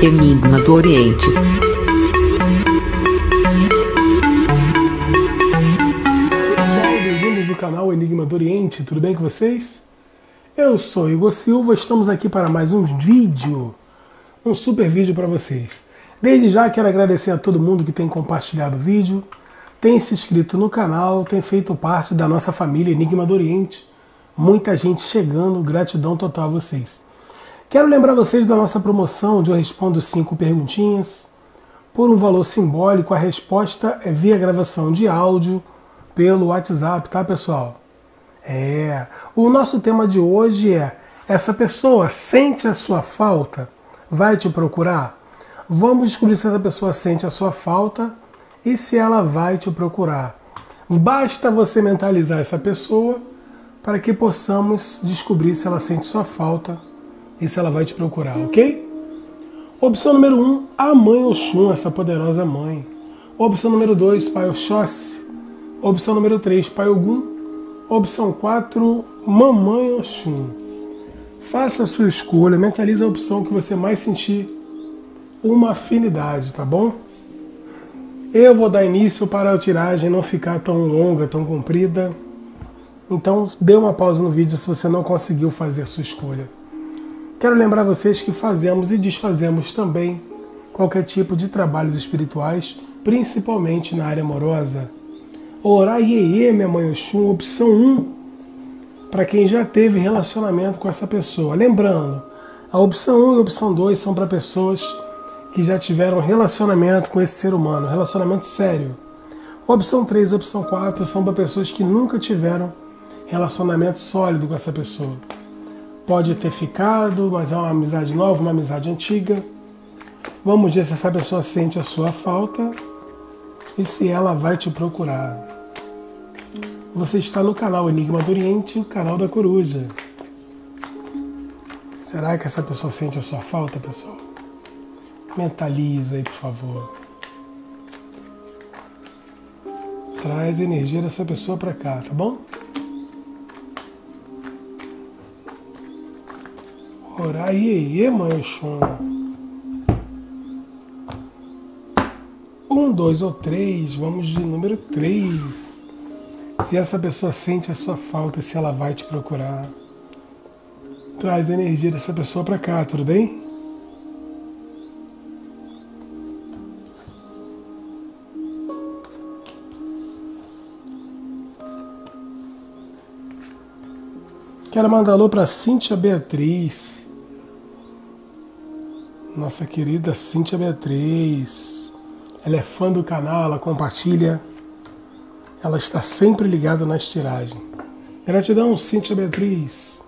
Enigma do Oriente. Pessoal, bem-vindos ao canal Enigma do Oriente, tudo bem com vocês? Eu sou Igor Silva, estamos aqui para mais um vídeo, um super vídeo para vocês. Desde já quero agradecer a todo mundo que tem compartilhado o vídeo, tem se inscrito no canal, tem feito parte da nossa família Enigma do Oriente. Muita gente chegando, gratidão total a vocês. Quero lembrar vocês da nossa promoção onde eu respondo 5 perguntinhas. Por um valor simbólico, a resposta é via gravação de áudio pelo WhatsApp, tá pessoal? O nosso tema de hoje é: essa pessoa sente a sua falta? Vai te procurar? Vamos descobrir se essa pessoa sente a sua falta e se ela vai te procurar. Basta você mentalizar essa pessoa para que possamos descobrir se ela sente sua falta e se ela vai te procurar, ok? Opção número 1, a mãe Oxum, essa poderosa mãe. Opção número 2, pai Oxóssi. Opção número 3, pai Ogum. Opção 4, mamãe Oxum. Faça a sua escolha, mentalize a opção que você mais sentir uma afinidade, tá bom? Eu vou dar início para a tiragem não ficar tão longa, tão comprida. Então, dê uma pausa no vídeo se você não conseguiu fazer a sua escolha. Quero lembrar vocês que fazemos e desfazemos também qualquer tipo de trabalhos espirituais, principalmente na área amorosa. Ora Iê, minha mãe Oxum, opção 1, para quem já teve relacionamento com essa pessoa. Lembrando, a opção 1 e a opção 2 são para pessoas que já tiveram relacionamento com esse ser humano, relacionamento sério. A opção 3 e a opção 4 são para pessoas que nunca tiveram relacionamento sólido com essa pessoa. Pode ter ficado, mas é uma amizade nova, uma amizade antiga. Vamos ver se essa pessoa sente a sua falta e se ela vai te procurar. Você está no canal Enigma do Oriente, o canal da coruja. Será que essa pessoa sente a sua falta, pessoal? Mentaliza aí, por favor. Traz a energia dessa pessoa para cá, tá bom? Ora Iê, mãe Oxum. 1, 2 ou 3, vamos de número 3. Se essa pessoa sente a sua falta, se ela vai te procurar. Traz a energia dessa pessoa pra cá, tudo bem? Quero mandar alô pra Cintia Beatriz. Nossa querida Cintia Beatriz, ela é fã do canal, ela compartilha, ela está sempre ligada nas tiragens. Gratidão, Cintia Beatriz,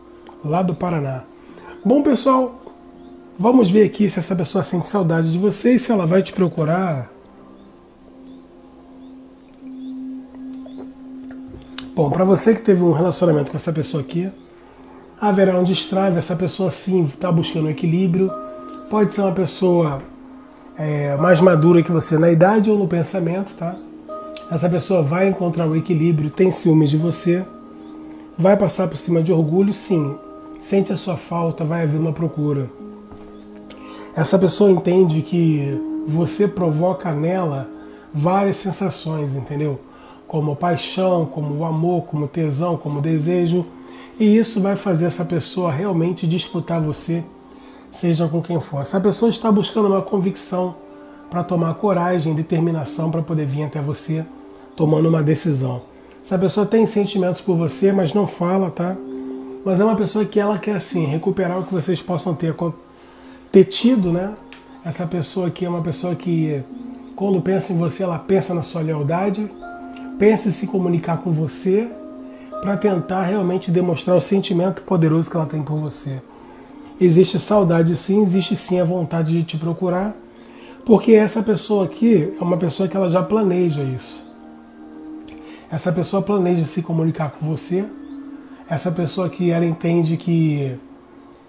lá do Paraná. Bom, pessoal, vamos ver aqui se essa pessoa sente saudade de você e se ela vai te procurar. Bom, para você que teve um relacionamento com essa pessoa aqui, haverá um destrave, essa pessoa sim está buscando um equilíbrio. Pode ser uma pessoa mais madura que você na idade ou no pensamento, tá? Essa pessoa vai encontrar o equilíbrio, tem ciúmes de você, vai passar por cima de orgulho, sim. Sente a sua falta, vai haver uma procura. Essa pessoa entende que você provoca nela várias sensações, entendeu? Como paixão, como amor, como tesão, como desejo. E isso vai fazer essa pessoa realmente disputar você, seja com quem for. Essa pessoa está buscando uma convicção para tomar coragem, determinação para poder vir até você tomando uma decisão. Essa pessoa tem sentimentos por você, mas não fala, tá? Mas é uma pessoa que ela quer, assim, recuperar o que vocês possam ter tido, né? Essa pessoa aqui é uma pessoa que, quando pensa em você, ela pensa na sua lealdade, pensa em se comunicar com você para tentar realmente demonstrar o sentimento poderoso que ela tem por você. Existe saudade sim, existe sim a vontade de te procurar, porque essa pessoa aqui é uma pessoa que ela já planeja isso. Essa pessoa planeja se comunicar com você, essa pessoa que ela entende que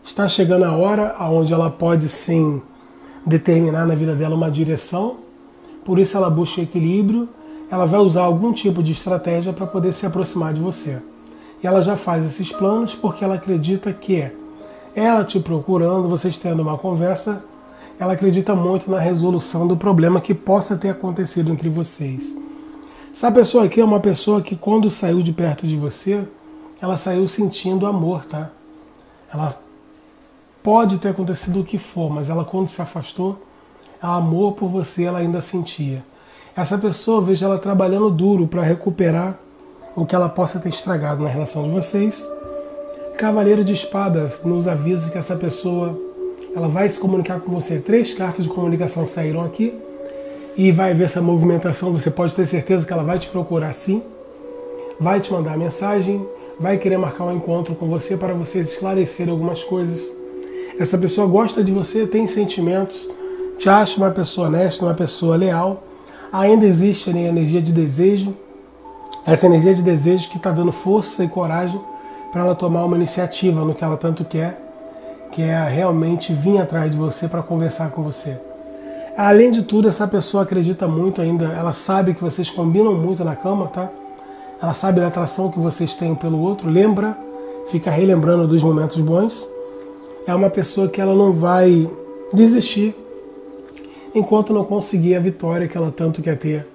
está chegando a hora onde ela pode sim determinar na vida dela uma direção, por isso ela busca equilíbrio, ela vai usar algum tipo de estratégia para poder se aproximar de você. E ela já faz esses planos porque ela acredita que ela te procurando, vocês tendo uma conversa, ela acredita muito na resolução do problema que possa ter acontecido entre vocês. Essa pessoa aqui é uma pessoa que quando saiu de perto de você, ela saiu sentindo amor, tá? Ela pode ter acontecido o que for, mas ela quando se afastou, a amor por você ela ainda sentia. Essa pessoa, veja ela trabalhando duro para recuperar o que ela possa ter estragado na relação de vocês. Cavaleiro de Espadas nos avisa que essa pessoa ela vai se comunicar com você. 3 cartas de comunicação saíram aqui e vai ver essa movimentação. Você pode ter certeza que ela vai te procurar sim, vai te mandar mensagem, vai querer marcar um encontro com você para vocês esclarecerem algumas coisas. Essa pessoa gosta de você, tem sentimentos, te acha uma pessoa honesta, uma pessoa leal. Ainda existe a energia de desejo, essa energia de desejo que está dando força e coragem para ela tomar uma iniciativa no que ela tanto quer, que é realmente vir atrás de você para conversar com você. Além de tudo, essa pessoa acredita muito ainda, ela sabe que vocês combinam muito na cama, tá? Ela sabe da atração que vocês têm pelo outro, lembra, fica relembrando dos momentos bons. É uma pessoa que ela não vai desistir enquanto não conseguir a vitória que ela tanto quer ter,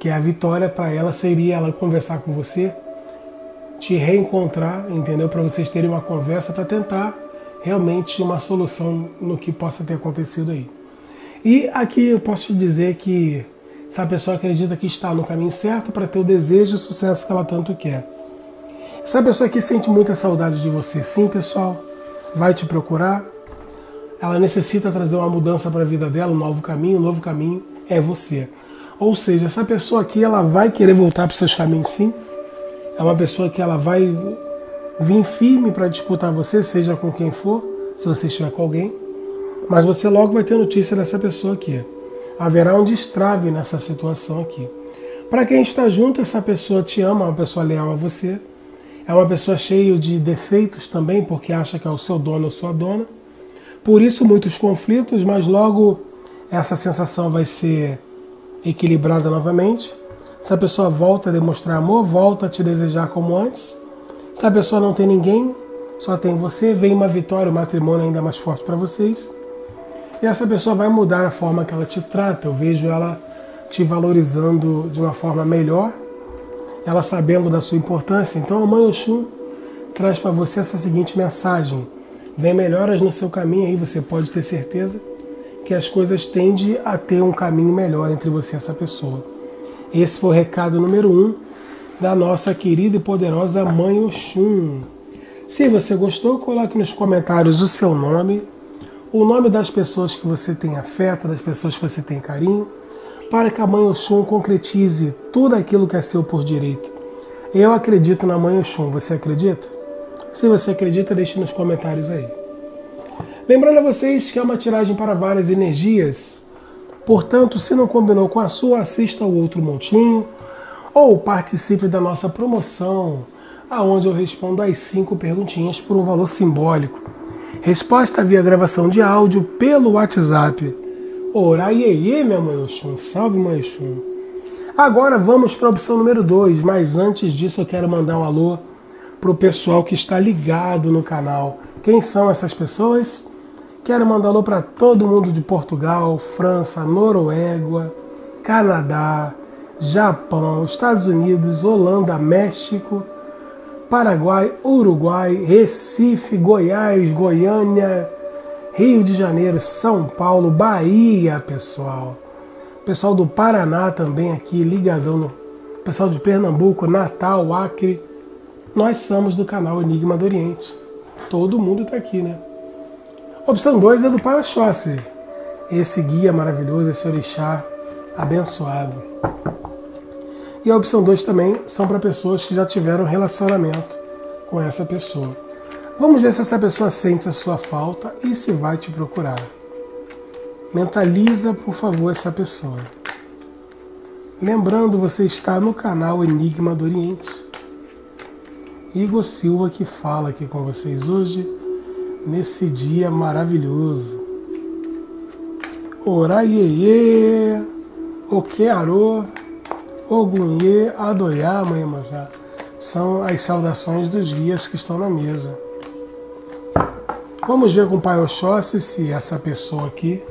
que a vitória para ela seria ela conversar com você, te reencontrar, entendeu? Para vocês terem uma conversa, para tentar realmente uma solução no que possa ter acontecido aí. E aqui eu posso te dizer que essa pessoa acredita que está no caminho certo para ter o desejo e o sucesso que ela tanto quer. Essa pessoa aqui sente muita saudade de você, sim, pessoal, vai te procurar, ela necessita trazer uma mudança para a vida dela, um novo caminho é você. Ou seja, essa pessoa aqui ela vai querer voltar para os seus caminhos sim. É uma pessoa que ela vai vir firme para disputar você, seja com quem for, se você estiver com alguém. Mas você logo vai ter notícia dessa pessoa aqui. Haverá um destrave nessa situação aqui. Para quem está junto, essa pessoa te ama, é uma pessoa leal a você. É uma pessoa cheia de defeitos também, porque acha que é o seu dono ou sua dona. Por isso muitos conflitos, mas logo essa sensação vai ser equilibrada novamente. Essa pessoa volta a demonstrar amor, volta a te desejar como antes. Essa pessoa não tem ninguém, só tem você. Vem uma vitória, um matrimônio ainda mais forte para vocês. E essa pessoa vai mudar a forma que ela te trata. Eu vejo ela te valorizando de uma forma melhor, ela sabendo da sua importância. Então a Mãe Oxum traz para você essa seguinte mensagem. Vem melhoras no seu caminho aí, você pode ter certeza que as coisas tendem a ter um caminho melhor entre você e essa pessoa. Esse foi o recado número 1 da nossa querida e poderosa Mãe Oxum. Se você gostou, coloque nos comentários o seu nome, o nome das pessoas que você tem afeto, das pessoas que você tem carinho, para que a Mãe Oxum concretize tudo aquilo que é seu por direito. Eu acredito na Mãe Oxum, você acredita? Se você acredita, deixe nos comentários aí. Lembrando a vocês que é uma tiragem para várias energias. Portanto, se não combinou com a sua, assista ao outro montinho ou participe da nossa promoção, aonde eu respondo as 5 perguntinhas por um valor simbólico. Resposta via gravação de áudio pelo WhatsApp. Ora, iê, minha Mãe Oxum. Salve, Mãe Oxum. Agora vamos para a opção número 2, mas antes disso eu quero mandar um alô para o pessoal que está ligado no canal. Quem são essas pessoas? Quero mandar alô para todo mundo de Portugal, França, Noruega, Canadá, Japão, Estados Unidos, Holanda, México, Paraguai, Uruguai, Recife, Goiás, Goiânia, Rio de Janeiro, São Paulo, Bahia, pessoal. Pessoal do Paraná também aqui, ligadão. Pessoal de Pernambuco, Natal, Acre. Nós somos do canal Enigma do Oriente. Todo mundo está aqui, né? Opção 2 é do Pai Oxóssi, esse guia maravilhoso, esse orixá abençoado. E a opção 2 também são para pessoas que já tiveram relacionamento com essa pessoa. Vamos ver se essa pessoa sente a sua falta e se vai te procurar. Mentaliza, por favor, essa pessoa. Lembrando, você está no canal Enigma do Oriente. Igor Silva que fala aqui com vocês hoje, nesse dia maravilhoso. Oraiê, Oquearô, Ogunhê, Adoiá, Iemanjá. São as saudações dos guias que estão na mesa. Vamos ver com o Pai Oxóssi se essa pessoa aqui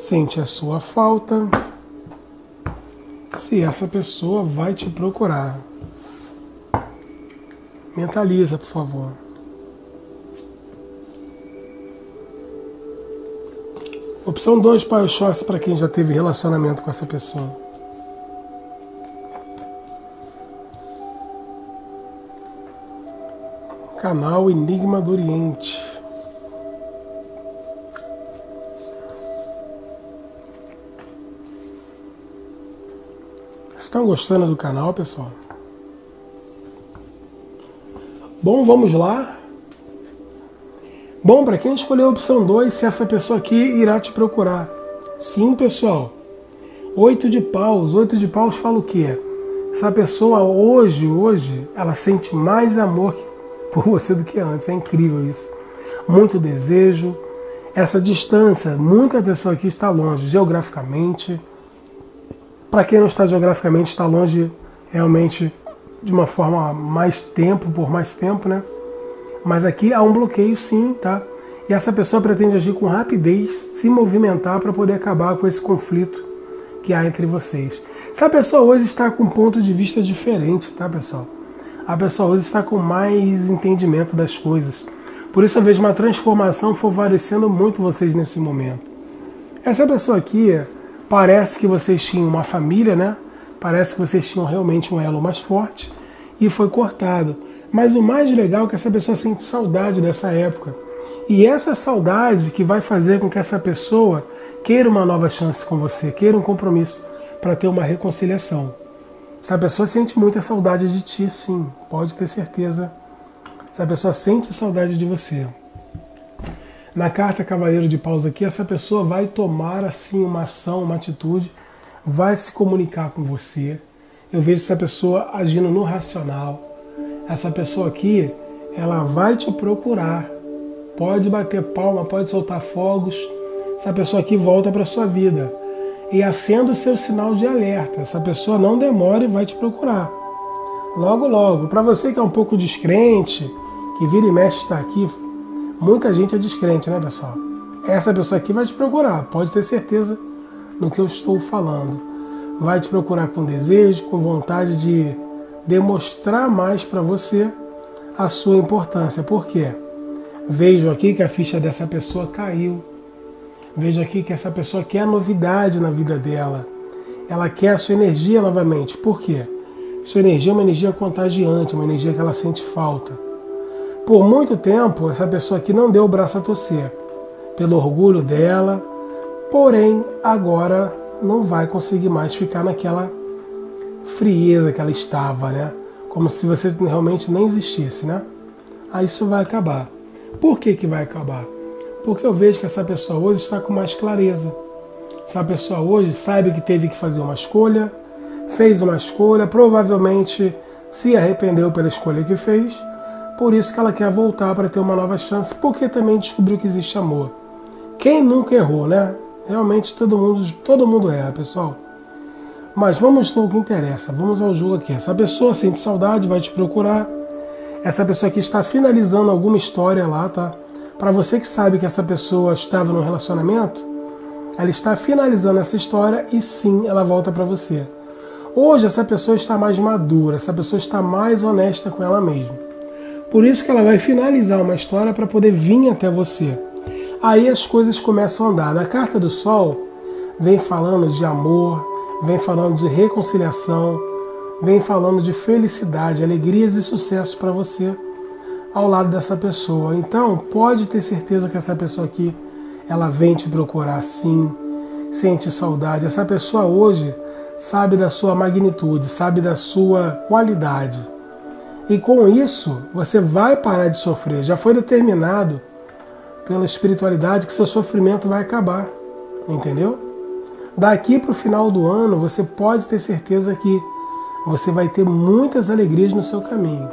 sente a sua falta, se essa pessoa vai te procurar. Mentaliza, por favor. Opção 2, para o Oxóssi, para quem já teve relacionamento com essa pessoa. Canal Enigma do Oriente. Estão gostando do canal, pessoal? Bom, vamos lá. Bom, para quem escolheu a opção 2, se essa pessoa aqui irá te procurar. Sim, pessoal. 8 de paus. 8 de paus fala o quê? Essa pessoa hoje, ela sente mais amor por você do que antes. É incrível isso. Muito desejo. Essa distância, muita pessoa aqui está longe, geograficamente. Para quem não está geograficamente, está longe realmente de uma forma por mais tempo, né? Mas aqui há um bloqueio sim, tá? E essa pessoa pretende agir com rapidez, se movimentar para poder acabar com esse conflito que há entre vocês. Essa pessoa hoje está com um ponto de vista diferente, tá, pessoal? A pessoa hoje está com mais entendimento das coisas. Por isso eu vejo uma transformação favorecendo muito vocês nesse momento. Essa pessoa aqui... parece que vocês tinham uma família, né? Parece que vocês tinham realmente um elo mais forte e foi cortado. Mas o mais legal é que essa pessoa sente saudade dessa época. E essa saudade que vai fazer com que essa pessoa queira uma nova chance com você, queira um compromisso para ter uma reconciliação. Essa pessoa sente muita saudade de ti, sim. Pode ter certeza. Essa pessoa sente saudade de você. Na carta Cavaleiro de Paus aqui, essa pessoa vai tomar assim uma ação, uma atitude, vai se comunicar com você. Eu vejo essa pessoa agindo no racional. Essa pessoa aqui, ela vai te procurar. Pode bater palma, pode soltar fogos. Essa pessoa aqui volta para sua vida. E acenda o seu sinal de alerta. Essa pessoa não demora e vai te procurar. Logo, logo. Para você que é um pouco descrente, que vira e mexe está aqui... muita gente é descrente, né, pessoal? Essa pessoa aqui vai te procurar, pode ter certeza no que eu estou falando. Vai te procurar com desejo, com vontade de demonstrar mais para você a sua importância. Por quê? Vejo aqui que a ficha dessa pessoa caiu. Vejo aqui que essa pessoa quer novidade na vida dela. Ela quer a sua energia novamente. Por quê? Sua energia é uma energia contagiante, uma energia que ela sente falta. Por muito tempo, essa pessoa aqui não deu o braço a torcer, pelo orgulho dela, porém, agora não vai conseguir mais ficar naquela frieza que ela estava, né? Como se você realmente nem existisse, né? Aí isso vai acabar. Por que que vai acabar? Porque eu vejo que essa pessoa hoje está com mais clareza. Essa pessoa hoje sabe que teve que fazer uma escolha, fez uma escolha, provavelmente se arrependeu pela escolha que fez. Por isso que ela quer voltar para ter uma nova chance, porque também descobriu que existe amor. Quem nunca errou, né? Realmente todo mundo erra, pessoal. Mas vamos ao que interessa, vamos ao jogo aqui. Essa pessoa sente saudade, vai te procurar. Essa pessoa aqui está finalizando alguma história lá, tá? Para você que sabe que essa pessoa estava num relacionamento, ela está finalizando essa história e sim, ela volta para você. Hoje essa pessoa está mais madura, essa pessoa está mais honesta com ela mesma. Por isso que ela vai finalizar uma história para poder vir até você. Aí as coisas começam a andar. Na carta do Sol, vem falando de amor, vem falando de reconciliação, vem falando de felicidade, alegrias e sucesso para você ao lado dessa pessoa. Então, pode ter certeza que essa pessoa aqui, ela vem te procurar sim, sente saudade. Essa pessoa hoje sabe da sua magnitude, sabe da sua qualidade. E com isso, você vai parar de sofrer. Já foi determinado pela espiritualidade que seu sofrimento vai acabar. Entendeu? Daqui para o final do ano, você pode ter certeza que você vai ter muitas alegrias no seu caminho.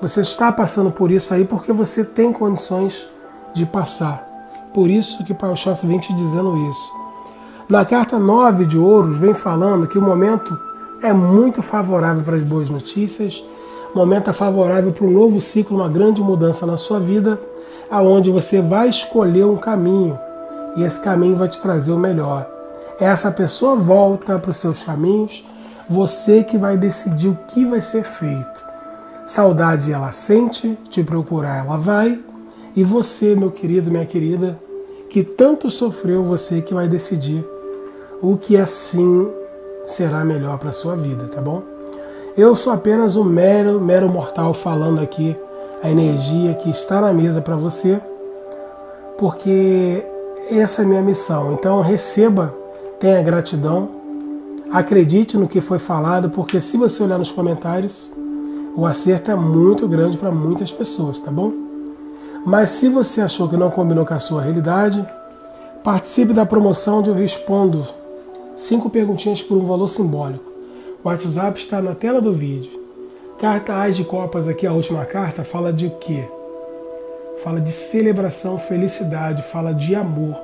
Você está passando por isso aí porque você tem condições de passar. Por isso que Pai Oxóssi vem te dizendo isso. Na carta 9 de Ouros, vem falando que o momento é muito favorável para as boas notícias. Momento favorável para um novo ciclo, uma grande mudança na sua vida, aonde você vai escolher um caminho e esse caminho vai te trazer o melhor. Essa pessoa volta para os seus caminhos, você que vai decidir o que vai ser feito. Saudade ela sente, te procurar ela vai, e você, meu querido, minha querida, que tanto sofreu, você que vai decidir o que assim será melhor para a sua vida, tá bom? Eu sou apenas um mero mortal falando aqui a energia que está na mesa para você, porque essa é a minha missão. Então receba, tenha gratidão, acredite no que foi falado, porque se você olhar nos comentários, o acerto é muito grande para muitas pessoas, tá bom? Mas se você achou que não combinou com a sua realidade, participe da promoção onde eu respondo 5 perguntinhas por um valor simbólico. O WhatsApp está na tela do vídeo. Carta As de Copas aqui, a última carta, fala de quê? Fala de celebração, felicidade, fala de amor.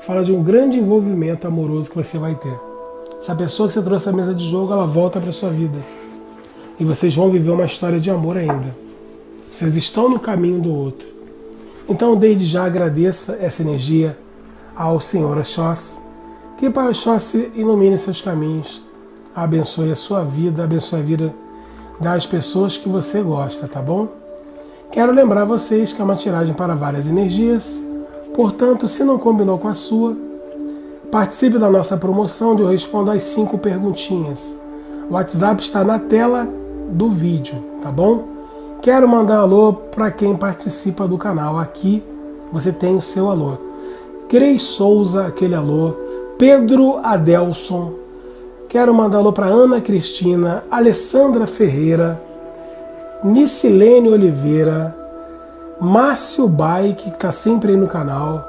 Fala de um grande envolvimento amoroso que você vai ter. Essa pessoa que você trouxe à mesa de jogo, ela volta para a sua vida. E vocês vão viver uma história de amor ainda. Vocês estão no caminho do outro. Então, desde já, agradeça essa energia ao Senhor Oxóssi. Que Pai Oxóssi ilumine seus caminhos. Abençoe a sua vida, abençoe a vida das pessoas que você gosta, tá bom? Quero lembrar vocês que é uma tiragem para várias energias, portanto, se não combinou com a sua, participe da nossa promoção onde eu respondo as 5 perguntinhas. O WhatsApp está na tela do vídeo, tá bom? Quero mandar alô para quem participa do canal. Aqui você tem o seu alô. Cris Souza, aquele alô. Pedro Adelson. Quero mandar alô para Ana Cristina, Alessandra Ferreira, Nicilene Oliveira, Márcio Baik, que está sempre aí no canal,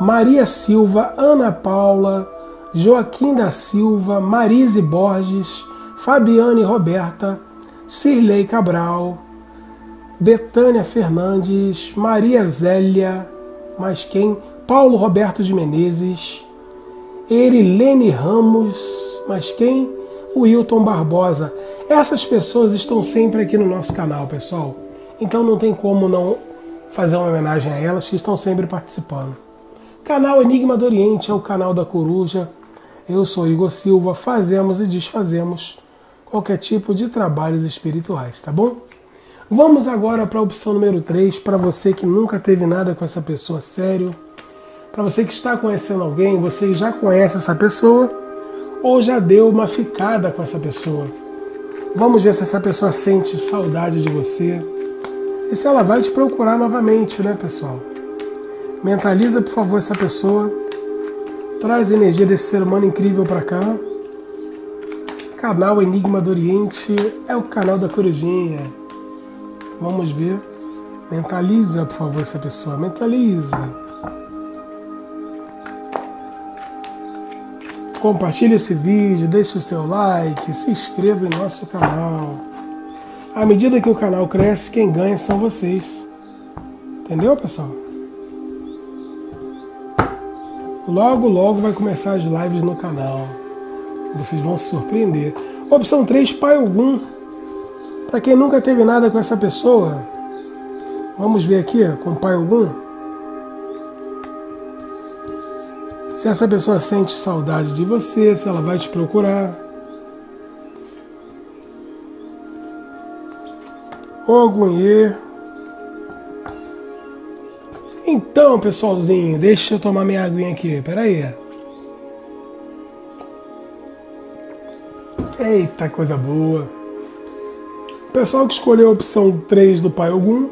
Maria Silva, Ana Paula, Joaquim da Silva, Marise Borges, Fabiane Roberta, Cirlei Cabral, Betânia Fernandes, Maria Zélia, mais quem? Paulo Roberto de Menezes, Erilene Ramos, mas quem? Wilton Barbosa. Essas pessoas estão sempre aqui no nosso canal, pessoal. Então não tem como não fazer uma homenagem a elas que estão sempre participando. Canal Enigma do Oriente é o canal da Coruja. Eu sou Igor Silva. Fazemos e desfazemos qualquer tipo de trabalhos espirituais, tá bom? Vamos agora para a opção número 3. Para você que nunca teve nada com essa pessoa sério. Para você que está conhecendo alguém, você já conhece essa pessoa ou já deu uma ficada com essa pessoa. Vamos ver se essa pessoa sente saudade de você e se ela vai te procurar novamente, né, pessoal? Mentaliza, por favor, essa pessoa. Traz a energia desse ser humano incrível para cá. Canal Enigma do Oriente é o canal da Corujinha. Vamos ver. Mentaliza, por favor, essa pessoa. Mentaliza. Compartilhe esse vídeo, deixe o seu like, se inscreva em nosso canal. À medida que o canal cresce, quem ganha são vocês. Entendeu, pessoal? Logo, logo vai começar as lives no canal. Vocês vão se surpreender. Opção 3, Pai Ogum. Para quem nunca teve nada com essa pessoa, vamos ver aqui com Pai Ogum. Se essa pessoa sente saudade de você, se ela vai te procurar. Ogunhê. Então, pessoalzinho, deixa eu tomar minha aguinha aqui. Pera aí. Eita, coisa boa. Pessoal que escolheu a opção 3 do Pai Ogum,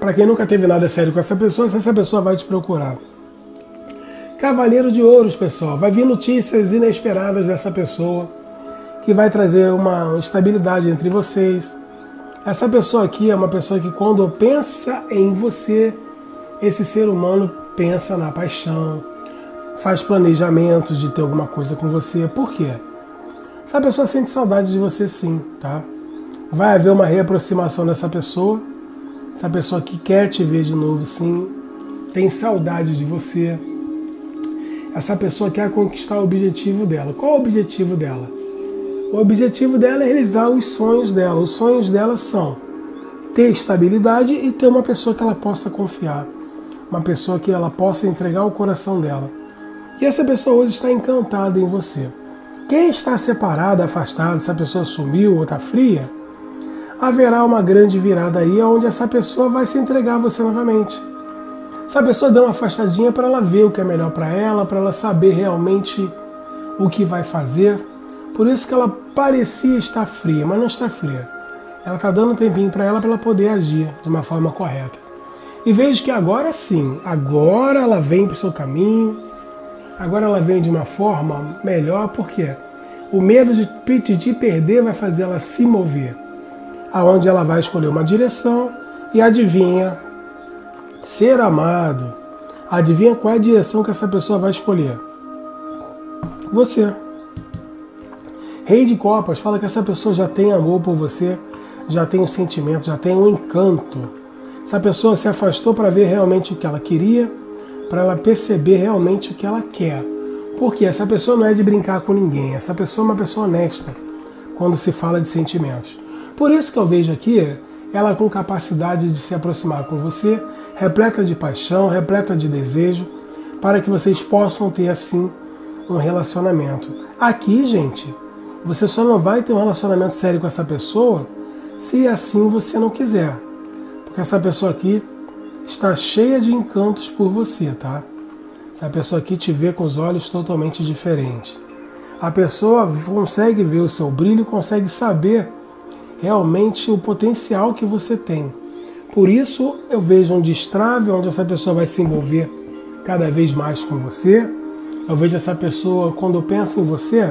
para quem nunca teve nada sério com essa pessoa, se essa pessoa vai te procurar. Cavaleiro de Ouros, pessoal, vai vir notícias inesperadas dessa pessoa que vai trazer uma estabilidade entre vocês. Essa pessoa aqui é uma pessoa que quando pensa em você, esse ser humano pensa na paixão, faz planejamentos de ter alguma coisa com você. Por quê? Essa pessoa sente saudade de você sim, tá? Vai haver uma reaproximação dessa pessoa. Essa pessoa que quer te ver de novo sim, tem saudade de você. Essa pessoa quer conquistar o objetivo dela. Qual é o objetivo dela? O objetivo dela é realizar os sonhos dela. Os sonhos dela são ter estabilidade e ter uma pessoa que ela possa confiar. uma pessoa que ela possa entregar o coração dela. E essa pessoa hoje está encantada em você. Quem está separado, afastado, essa pessoa sumiu ou está fria, haverá uma grande virada aí onde essa pessoa vai se entregar a você novamente. Essa pessoa dá uma afastadinha para ela ver o que é melhor para ela saber realmente o que vai fazer. Por isso que ela parecia estar fria, mas não está fria. Ela está dando um tempinho para ela poder agir de uma forma correta. E vejo que agora sim, agora ela vem para o seu caminho, agora ela vem de uma forma melhor, porque o medo de perder vai fazer ela se mover, aonde ela vai escolher uma direção e adivinha ser amado. Adivinha qual é a direção que essa pessoa vai escolher? Você. Rei de Copas fala que essa pessoa já tem amor por você, já tem um sentimento, já tem um encanto. Essa pessoa se afastou para ver realmente o que ela queria, para ela perceber realmente o que ela quer. Porque essa pessoa não é de brincar com ninguém, essa pessoa é uma pessoa honesta quando se fala de sentimentos. Por isso que eu vejo aqui ela com capacidade de se aproximar com você, repleta de paixão, repleta de desejo, para que vocês possam ter assim um relacionamento. Aqui, gente, você só não vai ter um relacionamento sério com essa pessoa se assim você não quiser. Porque essa pessoa aqui está cheia de encantos por você, tá? Essa pessoa aqui te vê com os olhos totalmente diferentes. A pessoa consegue ver o seu brilho, consegue saber realmente o potencial que você tem. Por isso eu vejo um destrave onde essa pessoa vai se envolver cada vez mais com você. Eu vejo essa pessoa, quando pensa em você,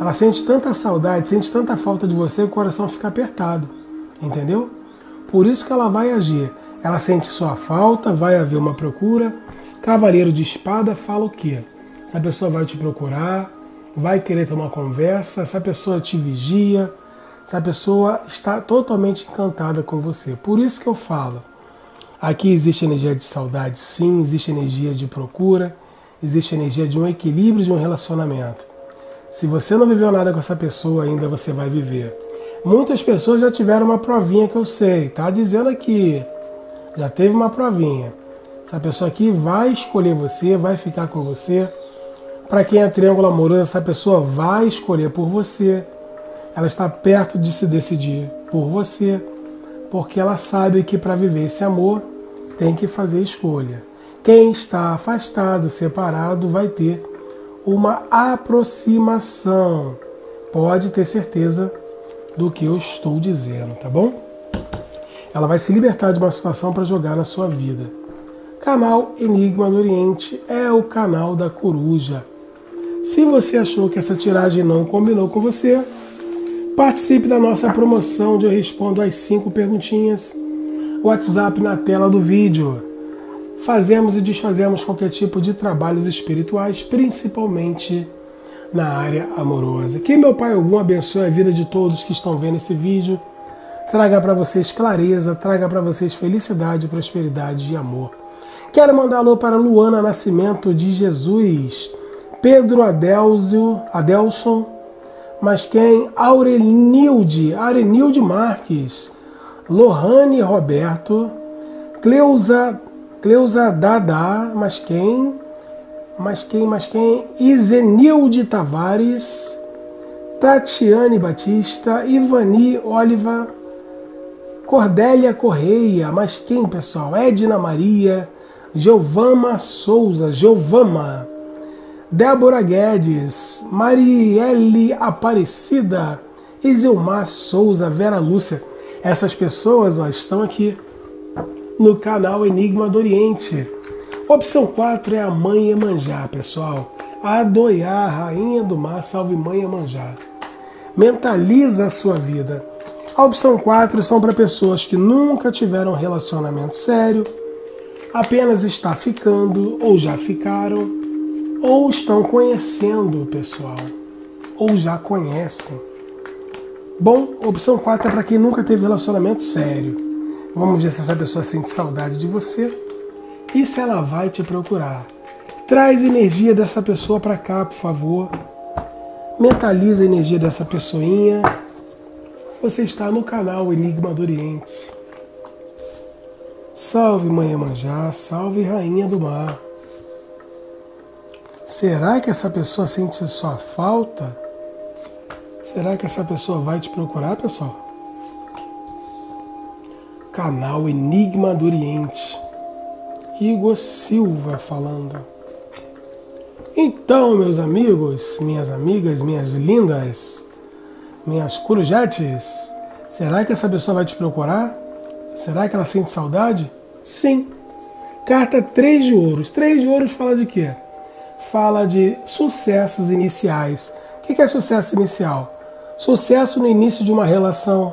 ela sente tanta saudade, sente tanta falta de você, o coração fica apertado, entendeu? Por isso que ela vai agir. Ela sente sua falta, vai haver uma procura. Cavaleiro de espada fala o quê? Essa pessoa vai te procurar, vai querer ter uma conversa, essa pessoa te vigia, essa pessoa está totalmente encantada com você. Por isso que eu falo, aqui existe energia de saudade sim, existe energia de procura, existe energia de um equilíbrio de um relacionamento. Se você não viveu nada com essa pessoa ainda, você vai viver. Muitas pessoas já tiveram uma provinha que eu sei, tá dizendo aqui, já teve uma provinha. Essa pessoa aqui vai escolher você, vai ficar com você. Para quem é triângulo amoroso, essa pessoa vai escolher por você. Ela está perto de se decidir por você, porque ela sabe que para viver esse amor tem que fazer escolha. Quem está afastado, separado, vai ter uma aproximação. Pode ter certeza do que eu estou dizendo, tá bom? Ela vai se libertar de uma situação para jogar na sua vida. Canal Enigma do Oriente é o canal da coruja. Se você achou que essa tiragem não combinou com você, participe da nossa promoção onde eu respondo as 5 perguntinhas. WhatsApp na tela do vídeo. Fazemos e desfazemos qualquer tipo de trabalhos espirituais, principalmente na área amorosa. Que meu Pai Ogum abençoe a vida de todos que estão vendo esse vídeo. Traga para vocês clareza, traga para vocês felicidade, prosperidade e amor. Quero mandar alô para Luana Nascimento de Jesus, Pedro Adelson, mas quem? Aurenilde Marques, Lohane Roberto, Cleusa Dada, mas quem? Izenilde Tavares, Tatiane Batista, Ivani Oliva, Cordélia Correia, mas quem, pessoal? Edna Maria, Giovama Souza, Débora Guedes, Marielle Aparecida, Isilmar Souza, Vera Lúcia. Essas pessoas, ó, estão aqui no canal Enigma do Oriente. Opção 4 é a Mãe Iemanjá, pessoal. Adoiá, Rainha do Mar, salve Mãe Iemanjá. Mentaliza a sua vida. A opção 4 são para pessoas que nunca tiveram relacionamento sério, apenas está ficando, ou já ficaram, ou estão conhecendo, pessoal, ou já conhecem. Bom, opção 4 é para quem nunca teve relacionamento sério. Vamos ver se essa pessoa sente saudade de você e se ela vai te procurar. Traz energia dessa pessoa para cá, por favor. Mentaliza a energia dessa pessoinha. Você está no canal Enigma do Oriente. Salve, mãe Iemanjá, salve, rainha do mar. Será que essa pessoa sente sua falta? Será que essa pessoa vai te procurar, pessoal? Canal Enigma do Oriente. Igor Silva falando. Então, meus amigos, minhas amigas, minhas lindas, minhas corujates, será que essa pessoa vai te procurar? Será que ela sente saudade? Sim. Carta 3 de ouros. 3 de ouros fala de quê? Fala de sucessos iniciais. O que é sucesso inicial? Sucesso no início de uma relação.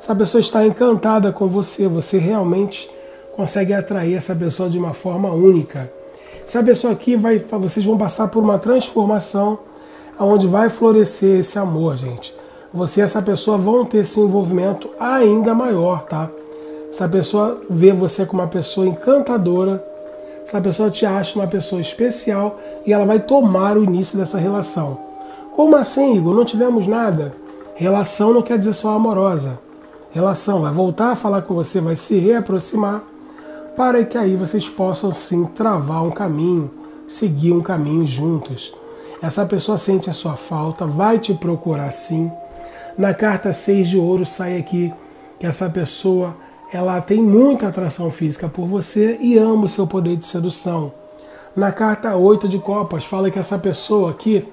Essa pessoa está encantada com você. Você realmente consegue atrair essa pessoa de uma forma única. Essa pessoa aqui, vocês vão passar por uma transformação onde vai florescer esse amor, gente. Você e essa pessoa vão ter esse envolvimento ainda maior, tá? Essa pessoa vê você como uma pessoa encantadora, essa pessoa te acha uma pessoa especial e ela vai tomar o início dessa relação. Como assim, Igor? Não tivemos nada? Relação não quer dizer só amorosa. Relação vai voltar a falar com você, vai se reaproximar, para que aí vocês possam sim travar um caminho, seguir um caminho juntos. Essa pessoa sente a sua falta, vai te procurar sim. Na carta 6 de ouro sai aqui que essa pessoa ela tem muita atração física por você e ama o seu poder de sedução. Na carta 8 de copas, fala que essa pessoa aqui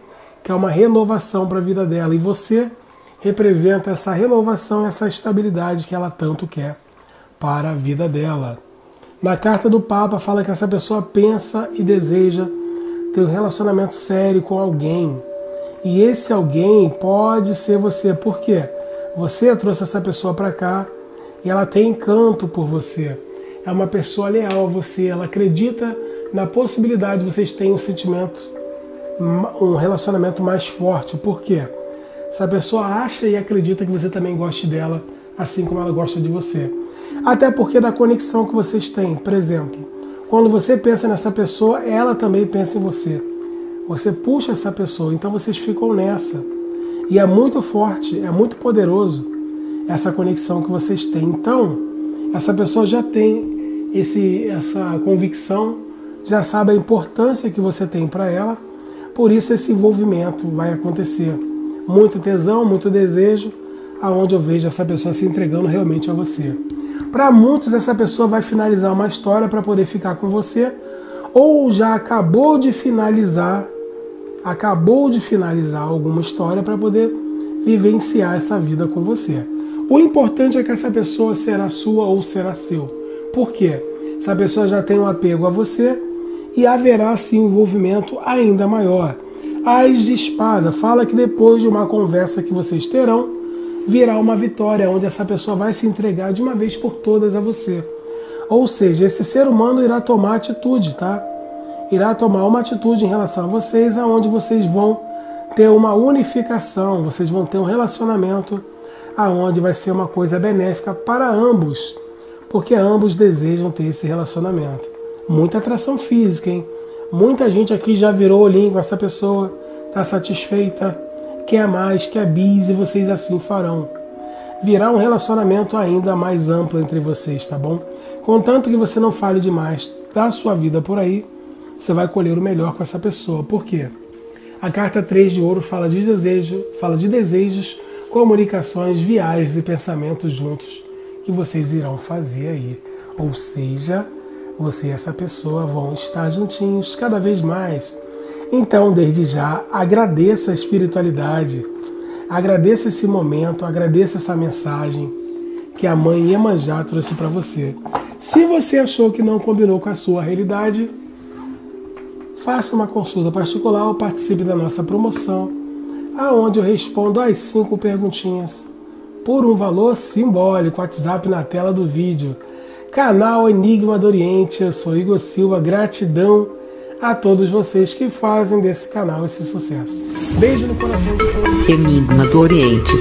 quer uma renovação para a vida dela. E você representa essa renovação, essa estabilidade que ela tanto quer para a vida dela. Na carta do Papa, fala que essa pessoa pensa e deseja ter um relacionamento sério com alguém. E esse alguém pode ser você. Por quê? Você trouxe essa pessoa para cá. E ela tem encanto por você, é uma pessoa leal a você, ela acredita na possibilidade de vocês terem um sentimento, um relacionamento mais forte. Por quê? Essa pessoa acha e acredita que você também goste dela, assim como ela gosta de você. Até porque da conexão que vocês têm, por exemplo, quando você pensa nessa pessoa, ela também pensa em você. Você puxa essa pessoa, então vocês ficam nessa. E é muito forte, é muito poderoso essa conexão que vocês têm. Então, essa pessoa já tem essa convicção, já sabe a importância que você tem para ela, por isso esse envolvimento vai acontecer. Muito tesão, muito desejo, aonde eu vejo essa pessoa se entregando realmente a você. Para muitos, essa pessoa vai finalizar uma história para poder ficar com você, ou já acabou de finalizar alguma história para poder vivenciar essa vida com você. O importante é que essa pessoa será sua ou será seu. Por quê? Essa pessoa já tem um apego a você e haverá sim um envolvimento ainda maior. As de espada fala que depois de uma conversa que vocês terão, virá uma vitória, onde essa pessoa vai se entregar de uma vez por todas a você. Ou seja, esse ser humano irá tomar atitude, tá? Irá tomar uma atitude em relação a vocês, aonde vocês vão ter uma unificação, vocês vão ter um relacionamento aonde vai ser uma coisa benéfica para ambos, porque ambos desejam ter esse relacionamento. Muita atração física, hein? Muita gente aqui já virou olhinho com essa pessoa, está satisfeita, quer mais, quer bis, e vocês assim farão. Virá um relacionamento ainda mais amplo entre vocês, tá bom? Contanto que você não fale demais da sua vida por aí, você vai colher o melhor com essa pessoa. Por quê? A carta 3 de ouro fala de desejo, fala de desejos, comunicações, viagens e pensamentos juntos que vocês irão fazer aí. Ou seja, você e essa pessoa vão estar juntinhos cada vez mais. Então, desde já, agradeça a espiritualidade, agradeça esse momento, agradeça essa mensagem que a mãe Iemanjá trouxe para você. Se você achou que não combinou com a sua realidade, faça uma consulta particular ou participe da nossa promoção, aonde eu respondo as 5 perguntinhas, por um valor simbólico. WhatsApp na tela do vídeo. Canal Enigma do Oriente, eu sou Igor Silva, gratidão a todos vocês que fazem desse canal esse sucesso. Beijo no coração de todos. Enigma do Oriente.